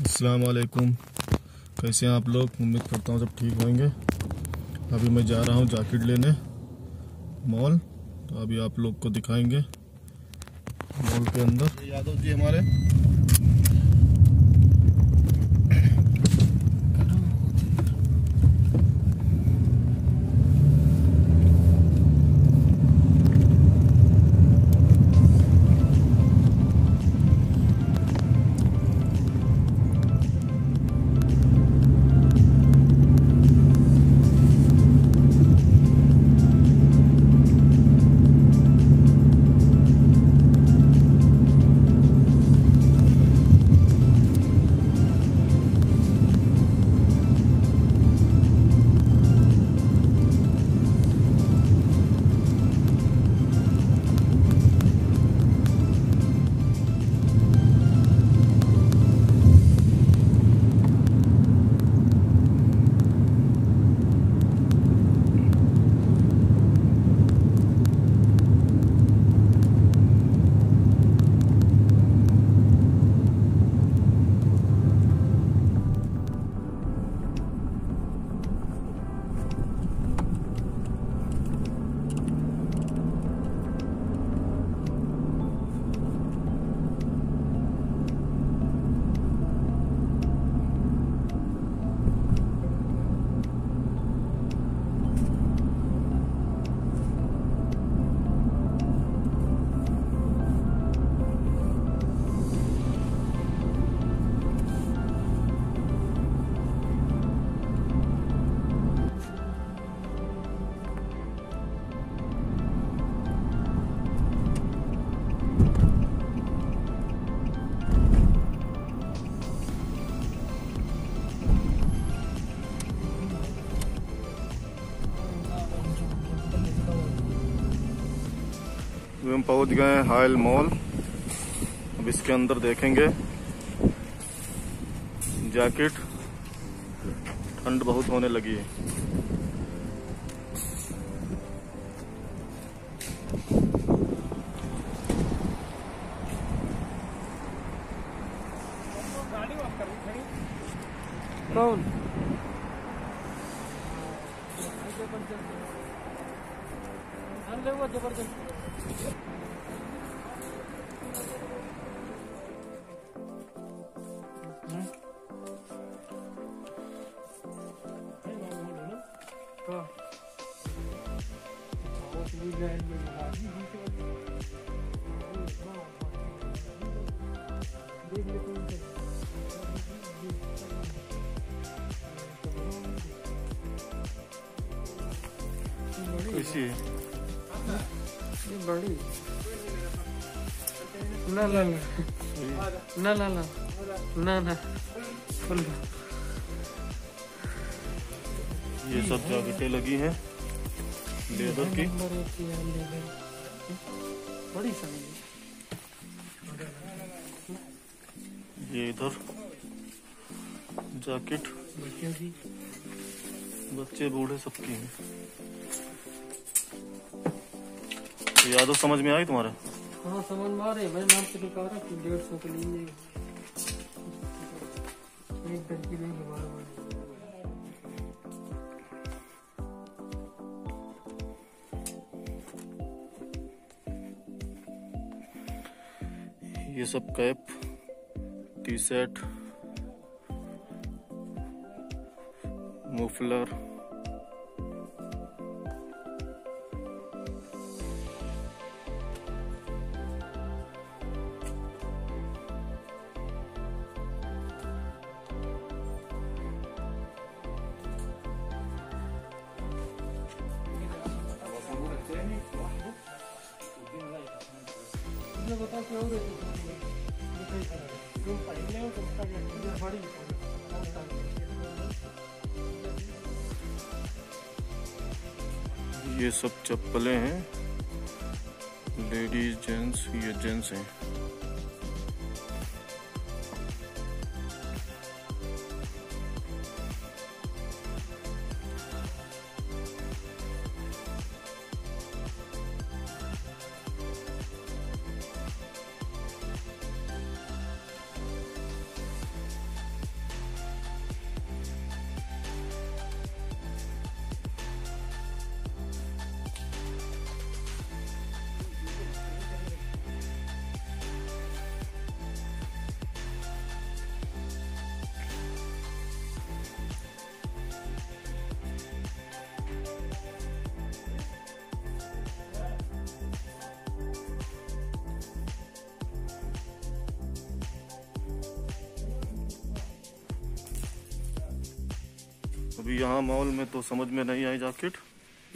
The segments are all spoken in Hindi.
अस्सलाम वालेकुम, कैसे हैं आप लोग। उम्मीद करता हूँ सब ठीक होंगे। अभी मैं जा रहा हूँ जैकेट लेने मॉल, तो अभी आप लोग को दिखाएंगे मॉल के अंदर। यादव जी हमारे हम पहुंच गए हैं हाइल मॉल। अब इसके अंदर देखेंगे। जैकेट ठंड बहुत होने लगी है। कौन जबरदस्त कैसी है ये बड़ी? ना ना ना ना ना ना ना ये सब जैकेटें लगी हैं लेदर की। बड़ी ये इधर जैकेट बच्चे बूढ़े सबकी हैं। यादव समझ में आई तुम्हारे? हाँ समझ में आ रही। मैं नाम से निकाल रहा कि 150 के लिए एक दिन के लिए दोबारा। ये सब कैप, टी शर्ट, मफलर, बता क्या हो रहा है। ये सब चप्पलें हैं, लेडीज जेंट्स, ये जेंट्स हैं। अभी यहाँ मॉल में तो समझ में नहीं आई जैकेट।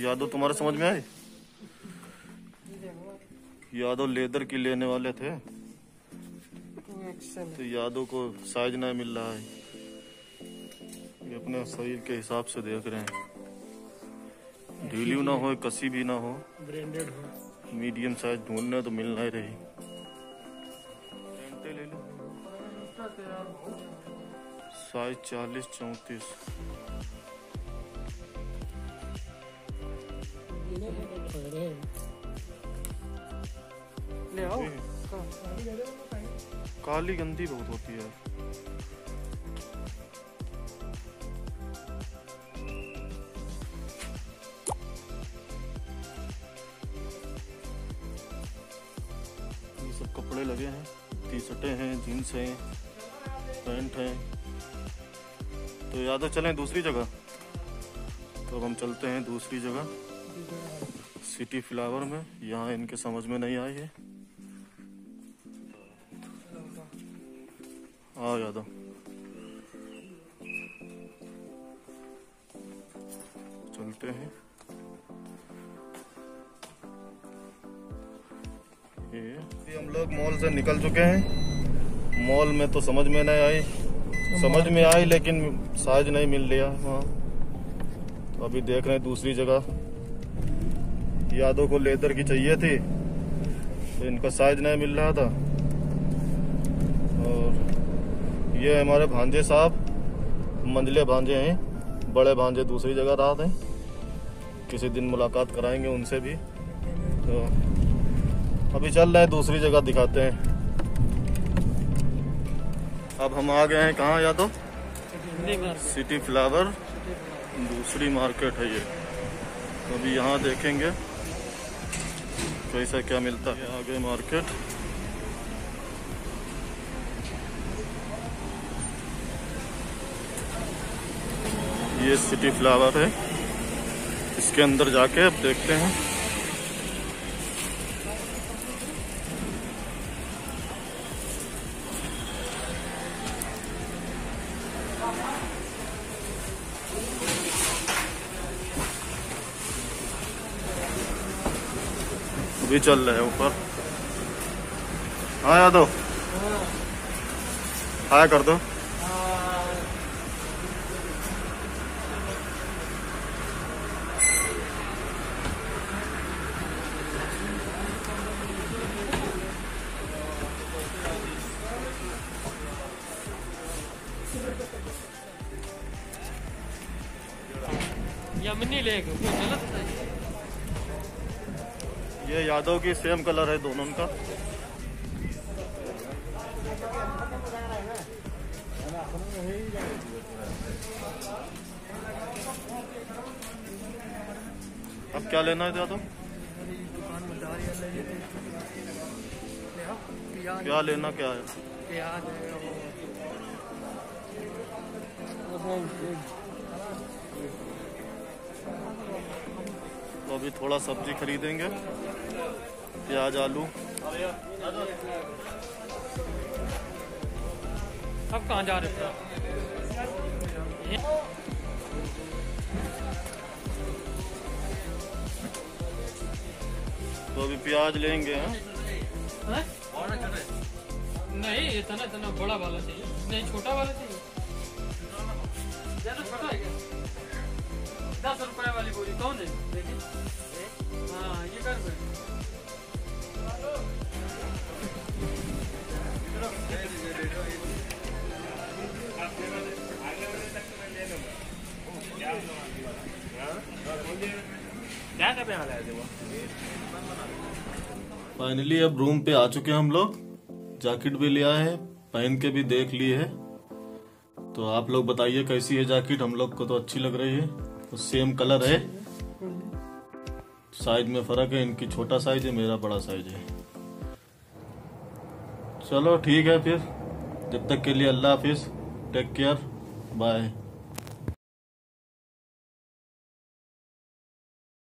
यादव तुम्हारे समझ में आए? यादव लेदर की लेने वाले थे तो यादव को साइज नहीं मिल रहा है। ये अपने शरीर के हिसाब से देख रहे हैं, ढीली ना हो कसी भी ना हो, ब्रांडेड हो, मीडियम साइज ढूंढने तो मिल नहीं रही। ले लो साइज 40-34। ले आओ। काली गंदी बहुत होती है। ये सब कपड़े लगे हैं, टी शर्टें हैं, जीन्स हैं, पैंट हैं। तो यादव चलें दूसरी जगह, तो अब हम चलते हैं दूसरी जगह सिटी फ्लावर में। यहाँ इनके समझ में नहीं आई है। आओ यादव, चलते हैं। ये हम लोग मॉल से निकल चुके हैं। मॉल में तो समझ में नहीं आई, समझ में आई लेकिन साइज नहीं मिल लिया वहाँ। तो अभी देख रहे हैं दूसरी जगह। यादव को लेदर की चाहिए थी तो इनका साइज नहीं मिल रहा था। और ये हमारे भांजे साहब, मंझले भांजे हैं, बड़े भांजे दूसरी जगह रात हैं। किसी दिन मुलाकात कराएंगे उनसे भी। तो अभी चल रहे हैं दूसरी जगह, दिखाते हैं। अब हम आ गए हैं कहाँ यादव? सिटी फ्लावर दूसरी मार्केट है ये। तो अभी यहाँ देखेंगे कैसा क्या मिलता है। आगे मार्केट, ये सिटी फ्लावर है, इसके अंदर जाके अब देखते हैं। भी चल रहे हैं ऊपर। हाँ यादव, हाय कर दो। यमनी लेक गलत है। ये यादव की सेम कलर है दोनों का। अब क्या लेना है यादव? क्या लेना क्या है? तो अभी थोड़ा सब्जी खरीदेंगे, प्याज आलू। अब कहाँ जा रहे थे? तो अभी प्याज लेंगे। हैं? नहीं, इतना इतना बड़ा वाला चाहिए, नहीं छोटा वाला चाहिए। छोटा है क्या? 10 रुपए वाली बोरी कौन है? हाँ ये कर दो। फाइनली अब रूम पे आ चुके हैं हम लोग। जैकेट भी लिया है, पहन के भी देख ली है। तो आप लोग बताइए कैसी है जैकेट। हम लोग को तो अच्छी लग रही है। सेम कलर है, साइज में फर्क है। इनकी छोटा साइज है, मेरा बड़ा साइज है। चलो ठीक है फिर, जब तक के लिए अल्लाह हाफिज, टेक केयर, बाय।